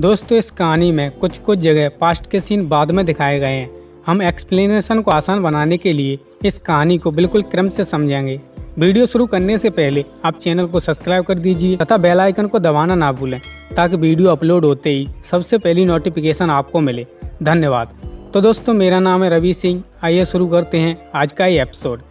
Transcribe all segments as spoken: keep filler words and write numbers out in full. दोस्तों इस कहानी में कुछ कुछ जगह पास्ट के सीन बाद में दिखाए गए हैं। हम एक्सप्लेनेशन को आसान बनाने के लिए इस कहानी को बिल्कुल क्रम से समझेंगे। वीडियो शुरू करने से पहले आप चैनल को सब्सक्राइब कर दीजिए तथा बेल आइकन को दबाना ना भूलें ताकि वीडियो अपलोड होते ही सबसे पहली नोटिफिकेशन आपको मिले। धन्यवाद। तो दोस्तों मेरा नाम है रवि सिंह। आइए शुरू करते हैं आज का ये एपिसोड।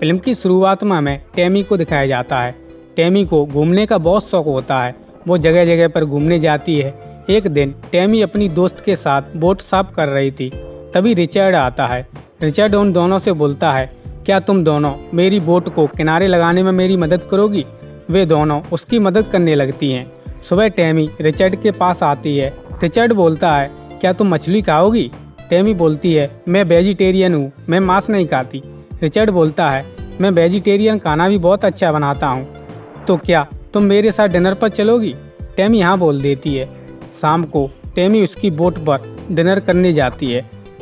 फिल्म की शुरुआत में हमें टैमी को दिखाया जाता है। टैमी को घूमने का बहुत शौक होता है, वो जगह जगह पर घूमने जाती है। एक दिन टैमी अपनी दोस्त के साथ बोट साफ कर रही थी, तभी रिचर्ड आता है। रिचर्ड उन दोनों से बोलता है, क्या तुम दोनों मेरी बोट को किनारे लगाने में मेरी मदद करोगी? वे दोनों उसकी मदद करने लगती हैं। सुबह टैमी रिचर्ड के पास आती है। रिचर्ड बोलता है, क्या तुम मछली खाओगी? टैमी बोलती है, मैं वेजिटेरियन हूँ, मैं मांस नहीं खाती। रिचर्ड बोलता है, मैं वेजिटेरियन खाना भी बहुत अच्छा बनाता हूँ, तो क्या तुम मेरे साथ डिनर पर चलोगी? टैमी हाँ बोल देती है। शाम को टैमी उसकी बोट पर डिनर करने जाती है।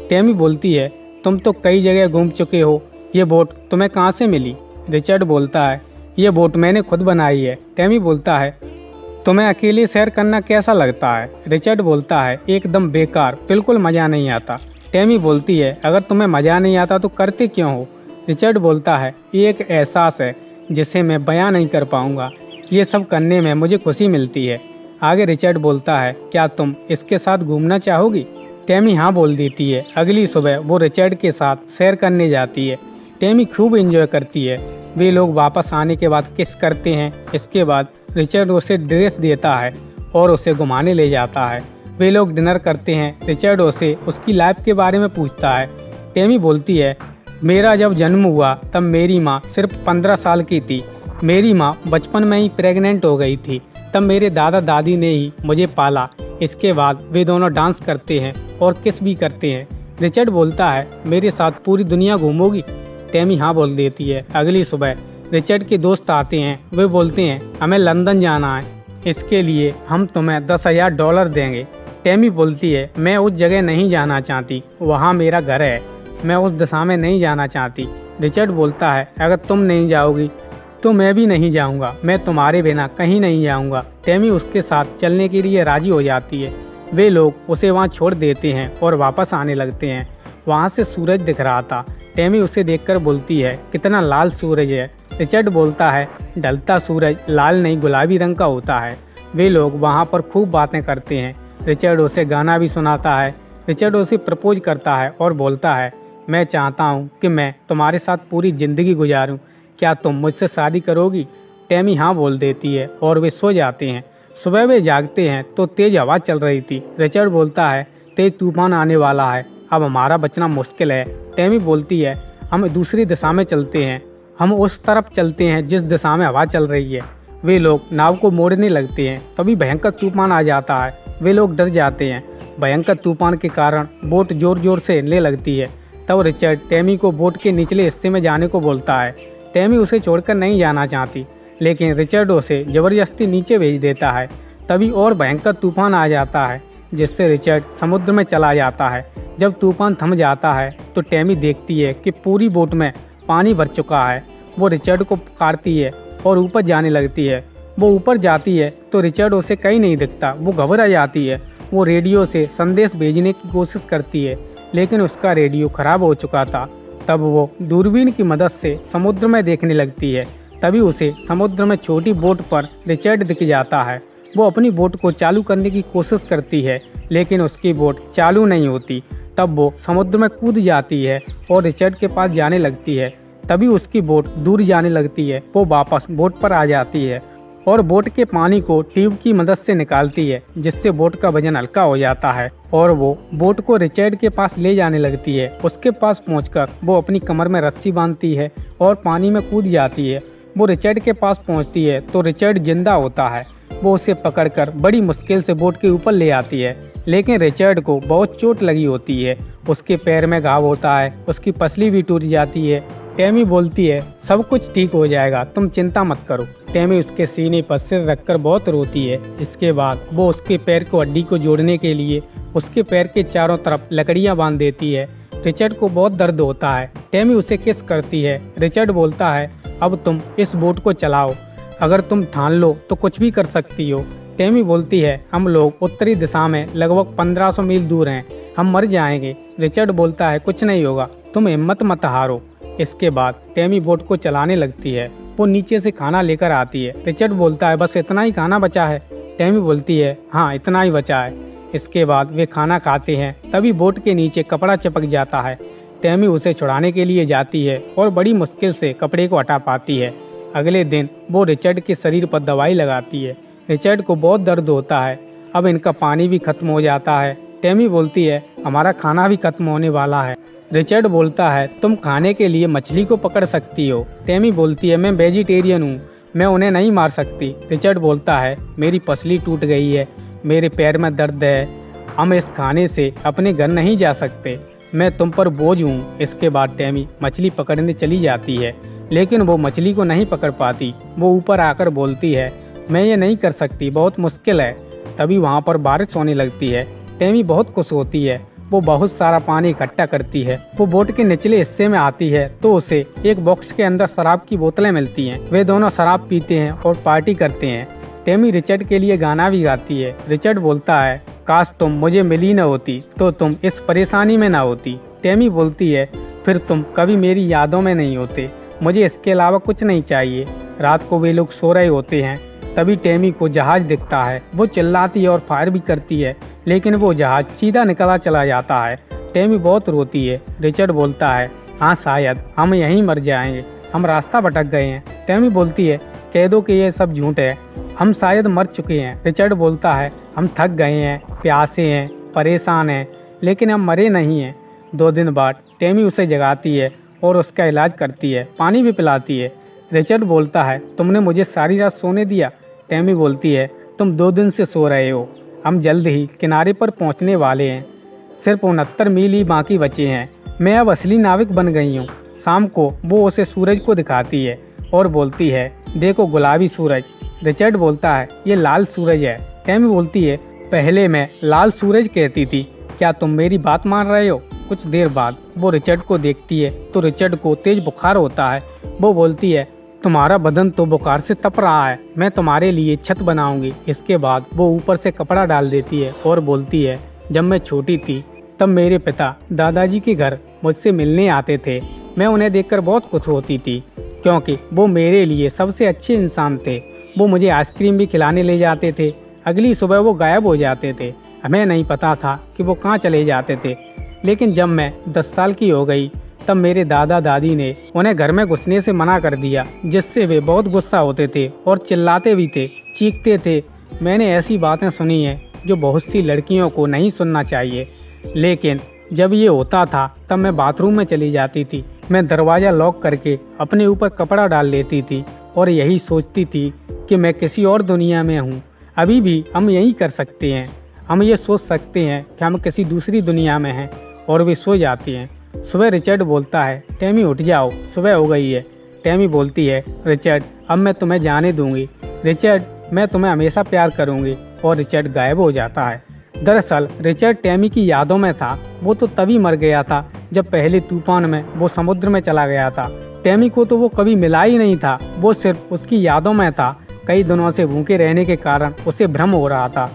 टैमी बोलती है, तुम तो कई जगह घूम चुके हो, ये बोट तुम्हें कहाँ से मिली? रिचर्ड बोलता है, ये बोट मैंने खुद बनाई है। टैमी बोलता है, तुम्हें अकेले सैर करना कैसा लगता है? रिचर्ड बोलता है, एकदम बेकार, बिल्कुल मज़ा नहीं आता। टैमी बोलती है, अगर तुम्हें मज़ा नहीं आता तो करते क्यों हो? रिचर्ड बोलता है, ये एक एहसास है जिसे मैं बयां नहीं कर पाऊँगा, ये सब करने में मुझे खुशी मिलती है। आगे रिचर्ड बोलता है, क्या तुम इसके साथ घूमना चाहोगी? टैमी हाँ बोल देती है। अगली सुबह वो रिचर्ड के साथ सैर करने जाती है। टैमी खूब एंजॉय करती है। वे लोग वापस आने के बाद किस करते हैं। इसके बाद रिचर्ड उसे ड्रेस देता है और उसे घुमाने ले जाता है। वे लोग डिनर करते हैं। रिचर्ड उसे उसकी लाइफ के बारे में पूछता है। टैमी बोलती है, मेरा जब जन्म हुआ तब मेरी माँ सिर्फ पंद्रह साल की थी। मेरी माँ बचपन में ही प्रेग्नेंट हो गई थी, तब मेरे दादा दादी ने ही मुझे पाला। इसके बाद वे दोनों डांस करते हैं और किस भी करते हैं। रिचर्ड बोलता है, मेरे साथ पूरी दुनिया घूमोगी? टैमी हाँ बोल देती है। अगली सुबह रिचर्ड के दोस्त आते हैं। वे बोलते हैं, हमें लंदन जाना है, इसके लिए हम तुम्हें दस हज़ार डॉलर देंगे। टैमी बोलती है, मैं उस जगह नहीं जाना चाहती, वहाँ मेरा घर है, मैं उस दिशा में नहीं जाना चाहती। रिचर्ड बोलता है, अगर तुम नहीं जाओगी तो मैं भी नहीं जाऊंगा, मैं तुम्हारे बिना कहीं नहीं जाऊंगा। टैमी उसके साथ चलने के लिए राजी हो जाती है। वे लोग उसे वहां छोड़ देते हैं और वापस आने लगते हैं। वहां से सूरज दिख रहा था। टैमी उसे देखकर बोलती है, कितना लाल सूरज है। रिचर्ड बोलता है, ढलता सूरज लाल नहीं गुलाबी रंग का होता है। वे लोग वहाँ पर खूब बातें करते हैं। रिचर्ड उसे गाना भी सुनाता है। रिचर्ड उसे प्रपोज करता है और बोलता है, मैं चाहता हूँ कि मैं तुम्हारे साथ पूरी ज़िंदगी गुजारूँ, क्या तुम मुझसे शादी करोगी? टैमी हाँ बोल देती है और वे सो जाते हैं। सुबह वे जागते हैं तो तेज़ हवा चल रही थी। रिचर्ड बोलता है, तेज तूफान आने वाला है, अब हमारा बचना मुश्किल है। टैमी बोलती है, हम दूसरी दिशा में चलते हैं, हम उस तरफ चलते हैं जिस दिशा में हवा चल रही है। वे लोग नाव को मोड़ने लगते हैं, तभी भयंकर तूफान आ जाता है। वे लोग डर जाते हैं। भयंकर तूफान के कारण बोट जोर जोर से हिलने लगती है। तब रिचर्ड टैमी को बोट के निचले हिस्से में जाने को बोलता है। टैमी उसे छोड़कर नहीं जाना चाहती, लेकिन रिचर्ड उसे ज़बरदस्ती नीचे भेज देता है। तभी और भयंकर तूफान आ जाता है, जिससे रिचर्ड समुद्र में चला जाता है। जब तूफान थम जाता है तो टैमी देखती है कि पूरी बोट में पानी भर चुका है। वो रिचर्ड को पुकारती है और ऊपर जाने लगती है। वो ऊपर जाती है तो रिचर्ड उसे कहीं नहीं दिखता। वो घबरा जाती है। वो रेडियो से संदेश भेजने की कोशिश करती है, लेकिन उसका रेडियो ख़राब हो चुका था। तब वो दूरबीन की मदद से समुद्र में देखने लगती है। तभी उसे समुद्र में छोटी बोट पर रिचर्ड दिख जाता है। वो अपनी बोट को चालू करने की कोशिश करती है, लेकिन उसकी बोट चालू नहीं होती। तब वो समुद्र में कूद जाती है और रिचर्ड के पास जाने लगती है। तभी उसकी बोट दूर जाने लगती है। वो वापस बोट पर आ जाती है और बोट के पानी को ट्यूब की मदद से निकालती है, जिससे बोट का वजन हल्का हो जाता है और वो बोट को रिचर्ड के पास ले जाने लगती है। उसके पास पहुंचकर वो अपनी कमर में रस्सी बांधती है और पानी में कूद जाती है। वो रिचर्ड के पास पहुंचती है तो रिचर्ड जिंदा होता है। वो उसे पकड़कर बड़ी मुश्किल से बोट के ऊपर ले आती है, लेकिन रिचर्ड को बहुत चोट लगी होती है। उसके पैर में घाव होता है, उसकी पसली भी टूट जाती है। टैमी बोलती है, सब कुछ ठीक हो जाएगा, तुम चिंता मत करो। टैमी उसके सीने पर सिर रखकर बहुत रोती है। इसके बाद वो उसके पैर को हड्डी को जोड़ने के लिए उसके पैर के चारों तरफ लकड़ियां बांध देती है। रिचर्ड को बहुत दर्द होता है। टैमी उसे किस करती है। रिचर्ड बोलता है, अब तुम इस बोट को चलाओ, अगर तुम ठान लो तो कुछ भी कर सकती हो। टैमी बोलती है, हम लोग उत्तरी दिशा में लगभग पंद्रह सौ मील दूर हैं, हम मर जाएंगे। रिचर्ड बोलता है, कुछ नहीं होगा, तुम हिम्मत मत हारो। इसके बाद टैमी बोट को चलाने लगती है। वो नीचे से खाना लेकर आती है। रिचर्ड बोलता है, बस इतना ही खाना बचा है। टैमी बोलती है, हाँ इतना ही बचा है। इसके बाद वे खाना खाते हैं। तभी बोट के नीचे कपड़ा चिपक जाता है। टैमी उसे छुड़ाने के लिए जाती है और बड़ी मुश्किल से कपड़े को हटा पाती है। अगले दिन वो रिचर्ड के शरीर पर दवाई लगाती है। रिचर्ड को बहुत दर्द होता है। अब इनका पानी भी खत्म हो जाता है। टैमी बोलती है, हमारा खाना भी खत्म होने वाला है। रिचर्ड बोलता है, तुम खाने के लिए मछली को पकड़ सकती हो। टैमी बोलती है, मैं वेजिटेरियन हूँ, मैं उन्हें नहीं मार सकती। रिचर्ड बोलता है, मेरी पसली टूट गई है, मेरे पैर में दर्द है, हम इस खाने से अपने घर नहीं जा सकते, मैं तुम पर बोझ हूँ। इसके बाद टैमी मछली पकड़ने चली जाती है, लेकिन वो मछली को नहीं पकड़ पाती। वो ऊपर आकर बोलती है, मैं ये नहीं कर सकती, बहुत मुश्किल है। तभी वहाँ पर बारिश होने लगती है। टैमी बहुत खुश होती है। वो बहुत सारा पानी इकट्ठा करती है। वो बोट के निचले हिस्से में आती है तो उसे एक बॉक्स के अंदर शराब की बोतलें मिलती हैं। वे दोनों शराब पीते हैं और पार्टी करते हैं। टैमी रिचर्ड के लिए गाना भी गाती है। रिचर्ड बोलता है, काश तुम मुझे मिली न होती तो तुम इस परेशानी में न होती। टैमी बोलती है, फिर तुम कभी मेरी यादों में नहीं होते, मुझे इसके अलावा कुछ नहीं चाहिए। रात को वे लोग सो रहे होते हैं। तभी टैमी को जहाज दिखता है। वो चिल्लाती है और फायर भी करती है, लेकिन वो जहाज सीधा निकला चला जाता है। टैमी बहुत रोती है। रिचर्ड बोलता है, हाँ शायद हम यहीं मर जाएंगे, हम रास्ता भटक गए हैं। टैमी बोलती है, कह दो कि ये सब झूठ है, हम शायद मर चुके हैं। रिचर्ड बोलता है, हम थक गए हैं, प्यासे हैं, परेशान हैं, लेकिन हम मरे नहीं हैं। दो दिन बाद टैमी उसे जगाती है और उसका इलाज करती है, पानी भी पिलाती है। रिचर्ड बोलता है, तुमने मुझे सारी रात सोने दिया। टैमी बोलती है, तुम दो दिन से सो रहे हो, हम जल्द ही किनारे पर पहुंचने वाले हैं, सिर्फ उनहत्तर मील ही बाकी बचे हैं, मैं अब असली नाविक बन गई हूँ। शाम को वो उसे सूरज को दिखाती है और बोलती है, देखो गुलाबी सूरज। रिचर्ड बोलता है, ये लाल सूरज है। टैमी बोलती है, पहले मैं लाल सूरज कहती थी, क्या तुम मेरी बात मान रहे हो। कुछ देर बाद वो रिचर्ड को देखती है तो रिचर्ड को तेज बुखार होता है। वो बोलती है, तुम्हारा बदन तो बुखार से तप रहा है, मैं तुम्हारे लिए छत बनाऊंगी। इसके बाद वो ऊपर से कपड़ा डाल देती है और बोलती है, जब मैं छोटी थी तब मेरे पिता दादाजी के घर मुझसे मिलने आते थे, मैं उन्हें देखकर बहुत खुश होती थी क्योंकि वो मेरे लिए सबसे अच्छे इंसान थे। वो मुझे आइसक्रीम भी खिलाने ले जाते थे। अगली सुबह वो गायब हो जाते थे, हमें नहीं पता था कि वो कहाँ चले जाते थे। लेकिन जब मैं दस साल की हो गई तब मेरे दादा दादी ने उन्हें घर में घुसने से मना कर दिया, जिससे वे बहुत गुस्सा होते थे और चिल्लाते भी थे, चीखते थे। मैंने ऐसी बातें सुनी हैं जो बहुत सी लड़कियों को नहीं सुनना चाहिए, लेकिन जब ये होता था तब मैं बाथरूम में चली जाती थी। मैं दरवाज़ा लॉक करके अपने ऊपर कपड़ा डाल लेती थी और यही सोचती थी कि मैं किसी और दुनिया में हूँ। अभी भी हम यही कर सकते हैं, हम ये सोच सकते हैं कि हम किसी दूसरी दुनिया में हैं और वे सो जाती हैं। सुबह रिचर्ड बोलता है, टैमी उठ जाओ, सुबह हो गई है। टैमी बोलती है, रिचर्ड अब मैं तुम्हें जाने दूंगी, रिचर्ड मैं तुम्हें हमेशा प्यार करूंगी। और रिचर्ड गायब हो जाता है। दरअसल रिचर्ड टैमी की यादों में था। वो तो तभी मर गया था जब पहले तूफान में वो समुद्र में चला गया था। टैमी को तो वो कभी मिला ही नहीं था, वो सिर्फ उसकी यादों में था। कई दिनों से भूखे रहने के कारण उसे भ्रम हो रहा था।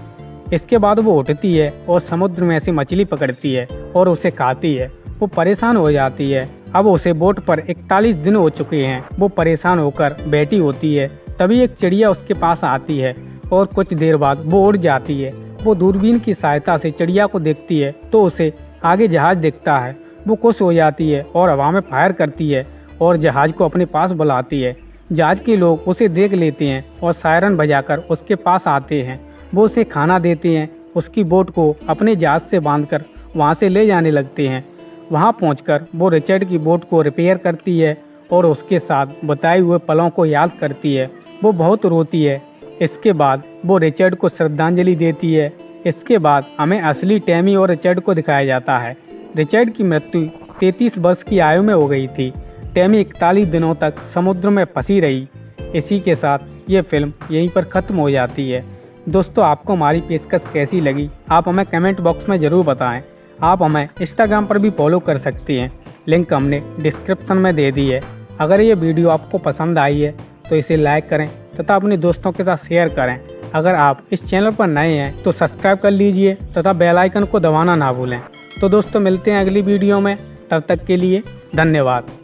इसके बाद वो उठती है और समुद्र में से मछली पकड़ती है और उसे खाती है। वो परेशान हो जाती है। अब उसे बोट पर इकतालीस दिन हो चुके हैं। वो परेशान होकर बैठी होती है। तभी एक चिड़िया उसके पास आती है और कुछ देर बाद वो उड़ जाती है। वो दूरबीन की सहायता से चिड़िया को देखती है तो उसे आगे जहाज दिखता है। वो खुश हो जाती है और हवा में फायर करती है और जहाज को अपने पास बुलाती है। जहाज के लोग उसे देख लेते हैं और सायरन बजाकर उसके पास आते हैं। वो उसे खाना देते हैं। उसकी बोट को अपने जहाज से बांधकर वहाँ से ले जाने लगते हैं। वहाँ पहुँचकर वो रिचर्ड की बोट को रिपेयर करती है और उसके साथ बताए हुए पलों को याद करती है। वो बहुत रोती है। इसके बाद वो रिचर्ड को श्रद्धांजलि देती है। इसके बाद हमें असली टैमी और रिचर्ड को दिखाया जाता है। रिचर्ड की मृत्यु तैंतीस वर्ष की आयु में हो गई थी। टैमी इकतालीस दिनों तक समुद्र में फंसी रही। इसी के साथ ये फिल्म यहीं पर ख़त्म हो जाती है। दोस्तों, आपको हमारी पेशकश कैसी लगी, आप हमें कमेंट बॉक्स में ज़रूर बताएं। आप हमें इंस्टाग्राम पर भी फॉलो कर सकती हैं, लिंक हमने डिस्क्रिप्शन में दे दी है। अगर ये वीडियो आपको पसंद आई है तो इसे लाइक करें तथा अपने दोस्तों के साथ शेयर करें। अगर आप इस चैनल पर नए हैं तो सब्सक्राइब कर लीजिए तथा बेल आइकन को दबाना ना भूलें। तो दोस्तों मिलते हैं अगली वीडियो में, तब तक के लिए धन्यवाद।